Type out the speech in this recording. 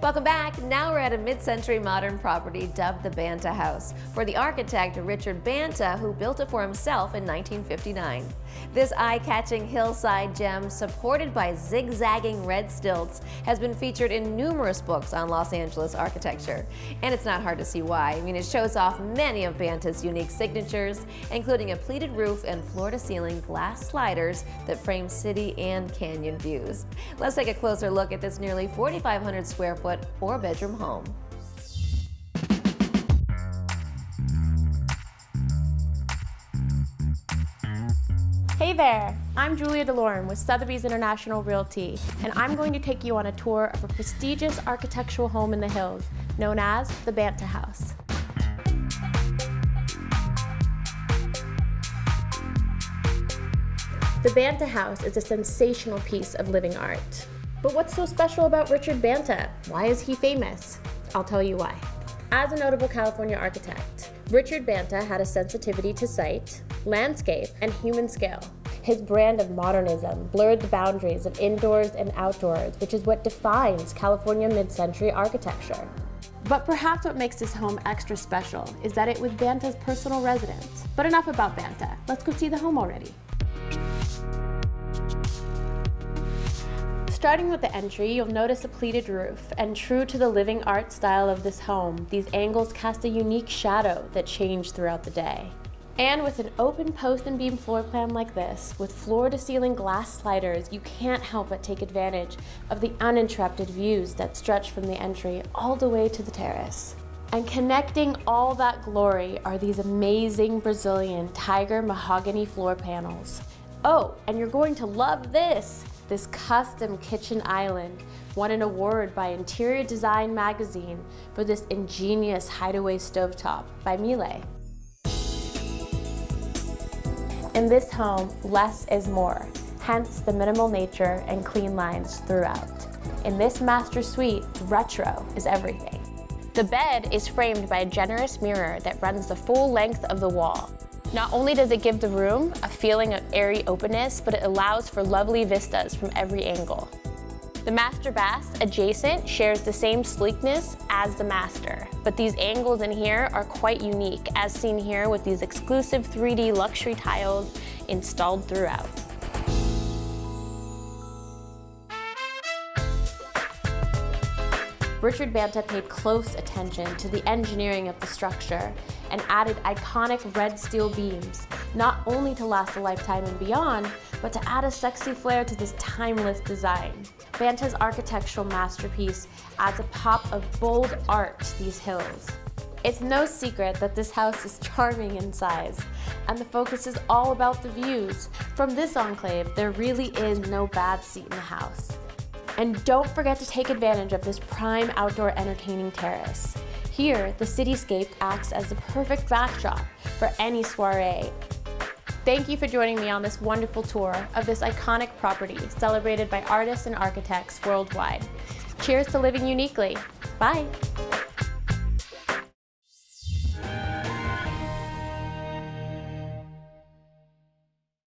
Welcome back. Now we're at a mid-century modern property dubbed the Banta House for the architect Richard Banta, who built it for himself in 1959. This eye-catching hillside gem, supported by zigzagging red stilts, has been featured in numerous books on Los Angeles architecture. And it's not hard to see why. I mean, it shows off many of Banta's unique signatures, including a pleated roof and floor-to-ceiling glass sliders that frame city and canyon views. Let's take a closer look at this nearly 4,500 square foot four-bedroom home. Hey there, I'm Julia DeLoren with Sotheby's International Realty, and I'm going to take you on a tour of a prestigious architectural home in the hills known as the Banta House. The Banta House is a sensational piece of living art. But what's so special about Richard Banta? Why is he famous? I'll tell you why. As a notable California architect, Richard Banta had a sensitivity to site, landscape, and human scale. His brand of modernism blurred the boundaries of indoors and outdoors, which is what defines California mid-century architecture. But perhaps what makes this home extra special is that it was Banta's personal residence. But enough about Banta. Let's go see the home already. Starting with the entry, you'll notice a pleated roof, and true to the living art style of this home, these angles cast a unique shadow that changed throughout the day. And with an open post and beam floor plan like this, with floor-to-ceiling glass sliders, you can't help but take advantage of the uninterrupted views that stretch from the entry all the way to the terrace. And connecting all that glory are these amazing Brazilian tiger mahogany floor panels. Oh, and you're going to love this! This custom kitchen island won an award by Interior Design Magazine for this ingenious hideaway stovetop by Miele. In this home, less is more, hence the minimal nature and clean lines throughout. In this master suite, retro is everything. The bed is framed by a generous mirror that runs the full length of the wall. Not only does it give the room a feeling of airy openness, but it allows for lovely vistas from every angle. The master bath adjacent shares the same sleekness as the master, but these angles in here are quite unique, as seen here with these exclusive 3D luxury tiles installed throughout. Richard Banta paid close attention to the engineering of the structure and added iconic red steel beams, not only to last a lifetime and beyond, but to add a sexy flair to this timeless design. Banta's architectural masterpiece adds a pop of bold art to these hills. It's no secret that this house is charming in size, and the focus is all about the views. From this enclave, there really is no bad seat in the house. And don't forget to take advantage of this prime outdoor entertaining terrace. Here, the cityscape acts as the perfect backdrop for any soiree. Thank you for joining me on this wonderful tour of this iconic property celebrated by artists and architects worldwide. Cheers to living uniquely. Bye.